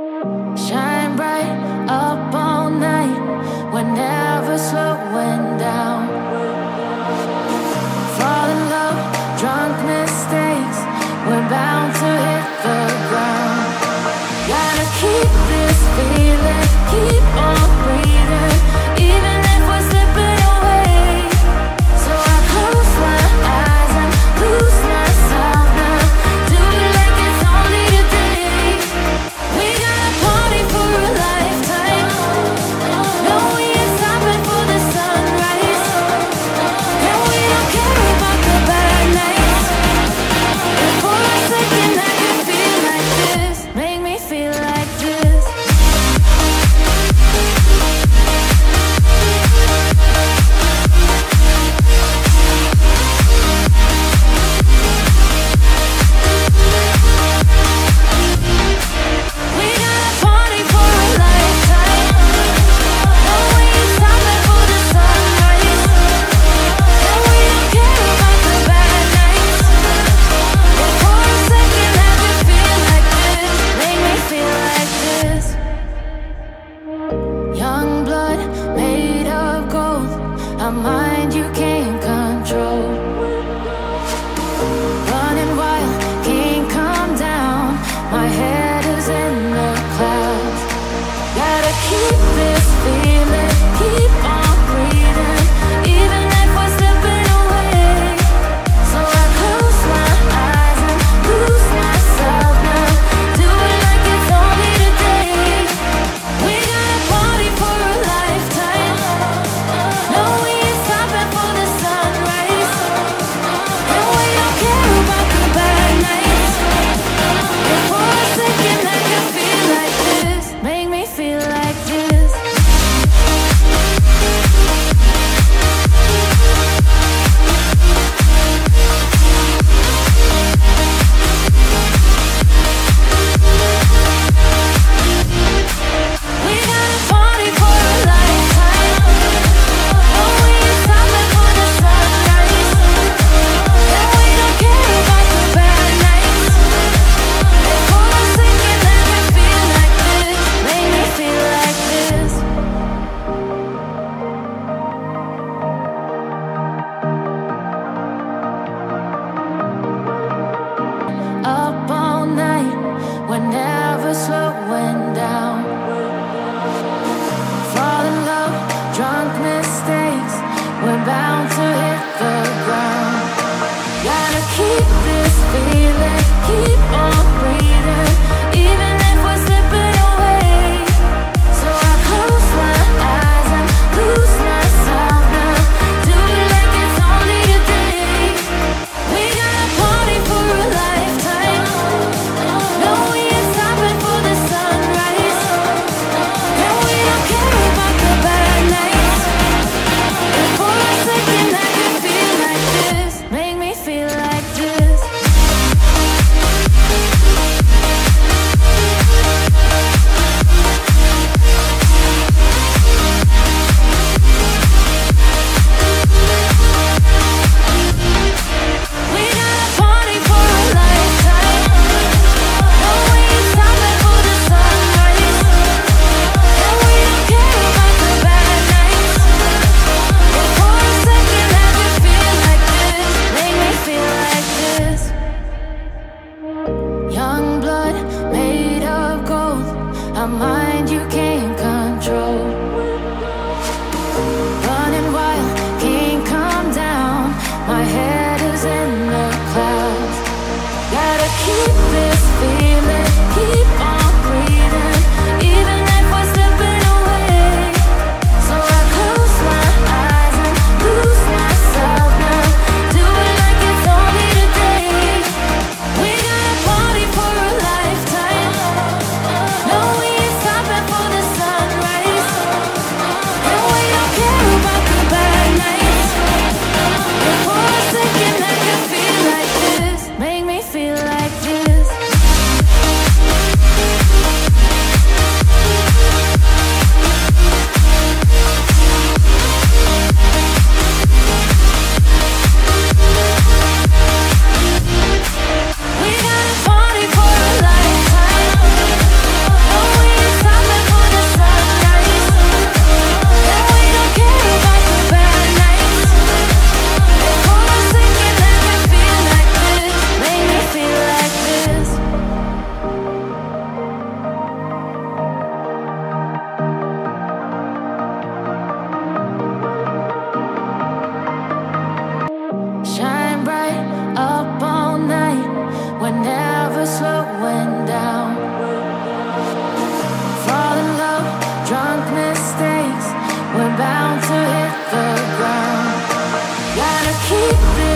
Shine bright up all night, we're never slowing down. Fall in love, drunk mistakes, we're bound to hit the ground. Gotta keep this feeling, keep on breathing, even if we're slipping away. So I close my eyes and lose myself now. Do it like it's only a day. We got a mind you can't control, running wild, can't calm down. My head is in the clouds. Gotta keep this feeling, keep on breathing, even if we're slipping away. So I close my eyes and lose myself now. Do it like it's only today. We gotta party for a lifetime. No, we up all night, we're never slowing down. Fall in love, drunk mistakes, we're bound to hit the ground. Gotta keep this feeling, keep on breathing, even if we're slipping away. So I close my eyes and lose myself now. Do it like it's only a day. We gotta party for a life. A mind you can't control, running wild, can't calm down. My head is in the clouds. Gotta keep this feeling, keep on breathing, even if we're slipping away. So I close my eyes and lose myself now. Do it like it's only today. We gotta party for a lifetime. No, we ain't stopping. feel like this.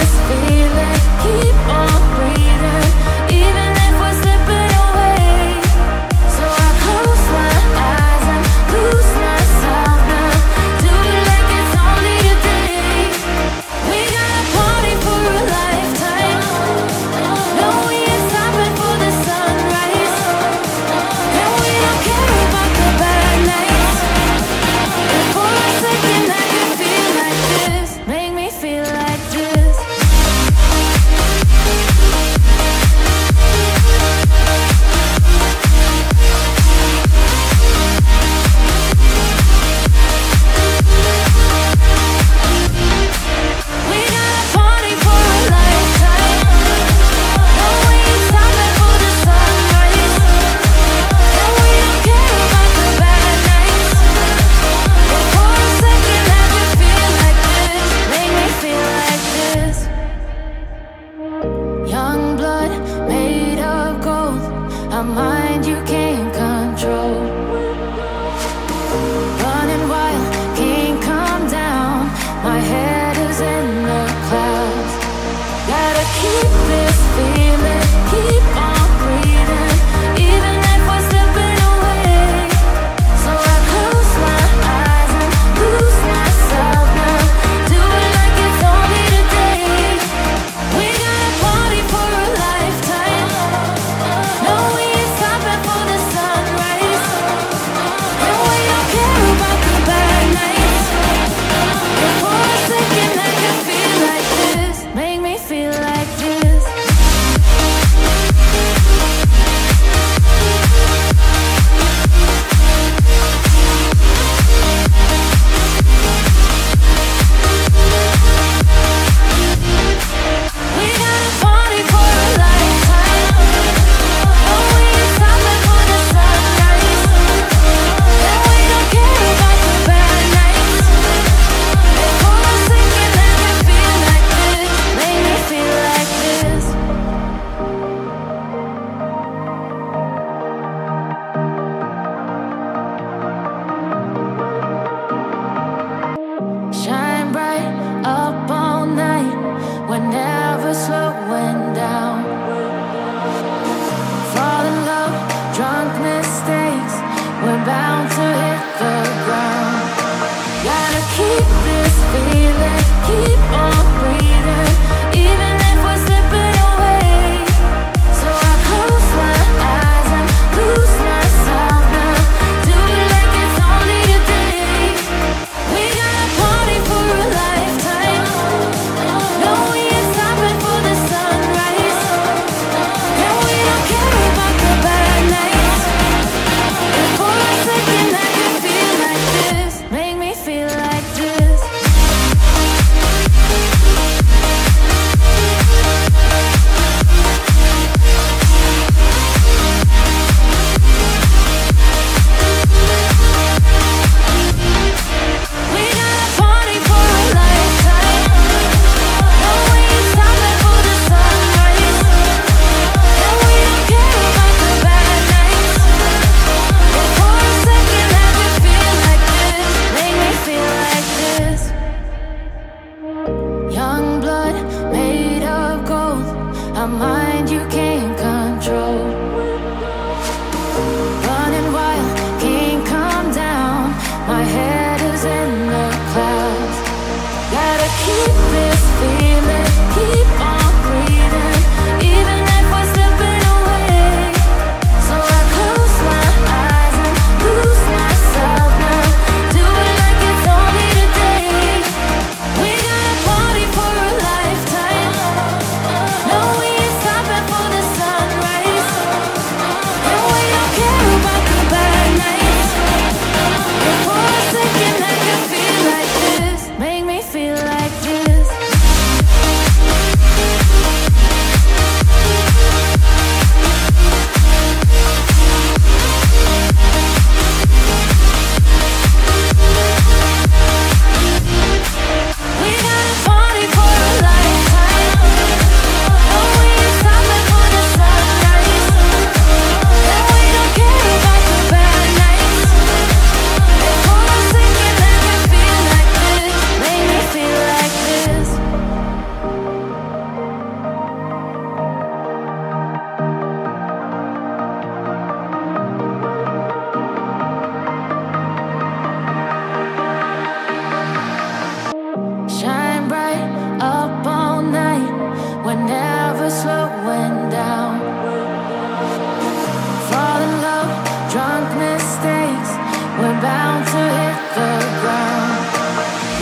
bound to hit the ground.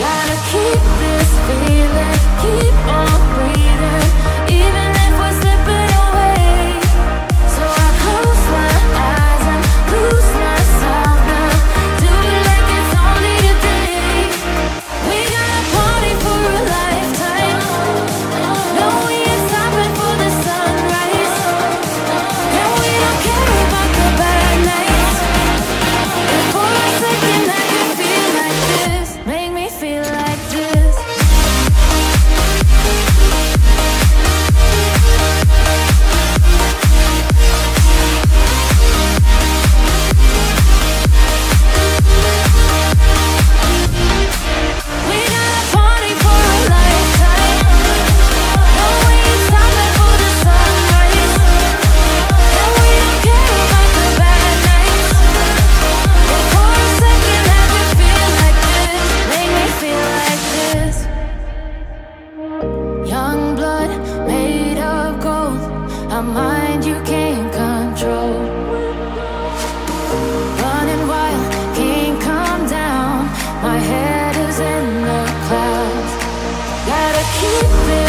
Gotta keep this feeling, keep on breathing, even if we're slipping away. So I close my eyes and lose myself now. Do it like it's only a day. We gotta party for a lifetime. No, we ain't stopping for the sunrise. And we don't care about the bad nights. And for a second I can feel like this. Make me feel like this. We gotta party for a lifetime. No, we ain't stopping for the sunrise. And we don't care about the bad nights. And for a second I can feel like this. Make me feel like this. Young blood made of gold, a mind you can't control. Running wild, can't come down. My head is in the clouds. Gotta keep it